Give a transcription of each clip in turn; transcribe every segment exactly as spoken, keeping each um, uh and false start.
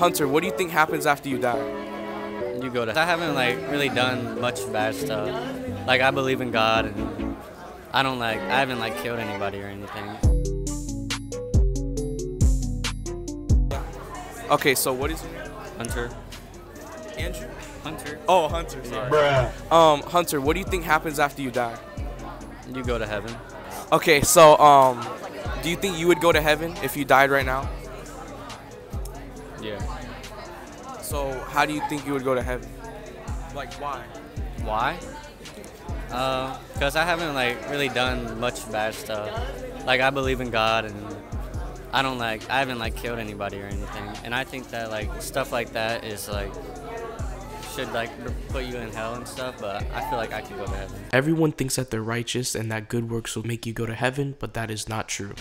Hunter, what do you think happens after you die? You go to I haven't like really done much bad stuff. Like I believe in God and I don't like I haven't like killed anybody or anything. Okay, so what is your name? Hunter. Andrew? Hunter. Oh, Hunter, sorry. Bruh. Um, Hunter, what do you think happens after you die? You go to heaven. Okay, so um, do you think you would go to heaven if you died right now? Yeah. So how do you think you would go to heaven? Like why? Why? Uh, because I haven't like really done much bad stuff. Like I believe in God and I don't like I haven't like killed anybody or anything. And I think that like stuff like that is like should like put you in hell and stuff, but I feel like I could go to heaven. Everyone thinks that they're righteous and that good works will make you go to heaven, but that is not true.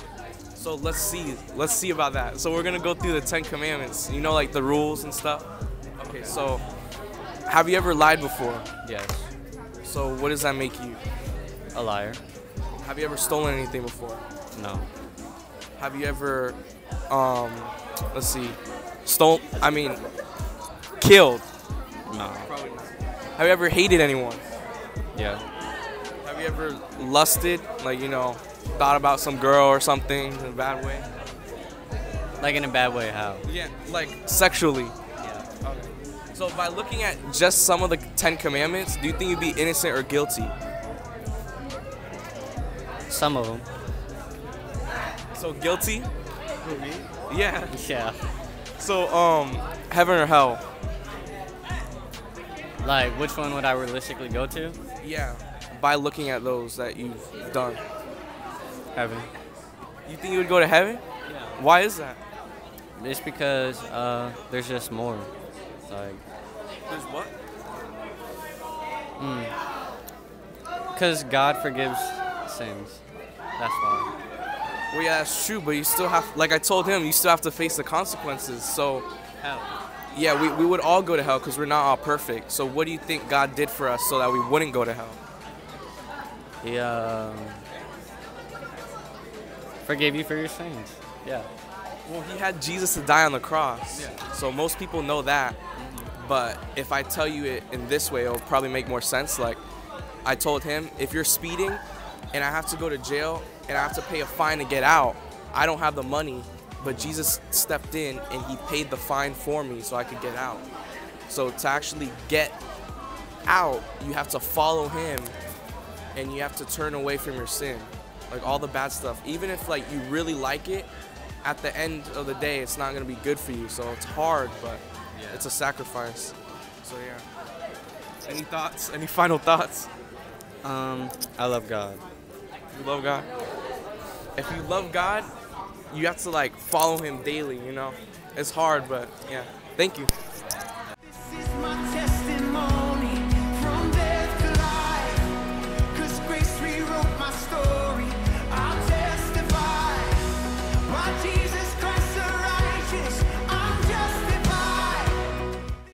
So let's see, let's see about that. So we're gonna go through the Ten Commandments, you know, like the rules and stuff. Okay, so have you ever lied before? Yes. So what does that make you? A liar. Have you ever stolen anything before? No. Have you ever, um, let's see, stole, I mean, killed? No. Probably not. Have you ever hated anyone? Yeah. Have you ever lusted? Like, you know, thought about some girl or something in a bad way? Like in a bad way, how? Yeah, like sexually. Yeah. Okay. So by looking at just some of the Ten Commandments, do you think you'd be innocent or guilty? Some of them. So guilty? Who, me? Yeah. Yeah. So, um, heaven or hell? Like, which one would I realistically go to? Yeah, by looking at those that you've done. Heaven. You think you would go to heaven? Yeah. Why is that? It's because uh, there's just more. Like, there's what? Mm. Because God forgives sins. That's why. Well, yeah, that's true, but you still have, like I told him, you still have to face the consequences, so. Hell. Yeah, we, we would all go to hell because we're not all perfect. So what do you think God did for us so that we wouldn't go to hell? He uh, forgave you for your sins. Yeah. Well, he had Jesus to die on the cross. Yeah. So most people know that. Mm-hmm. But if I tell you it in this way, it'll probably make more sense. Like I told him, if you're speeding and I have to go to jail and I have to pay a fine to get out, I don't have the money. But Jesus stepped in and he paid the fine for me so I could get out. So to actually get out, you have to follow him and you have to turn away from your sin. Like all the bad stuff. Even if like you really like it, at the end of the day, it's not gonna be good for you. So it's hard, but yeah. It's a sacrifice. So yeah. Any thoughts? Any final thoughts? Um, I love God. You love God? If you love God, you have to like follow him daily, you know? It's hard, but yeah. Thank you.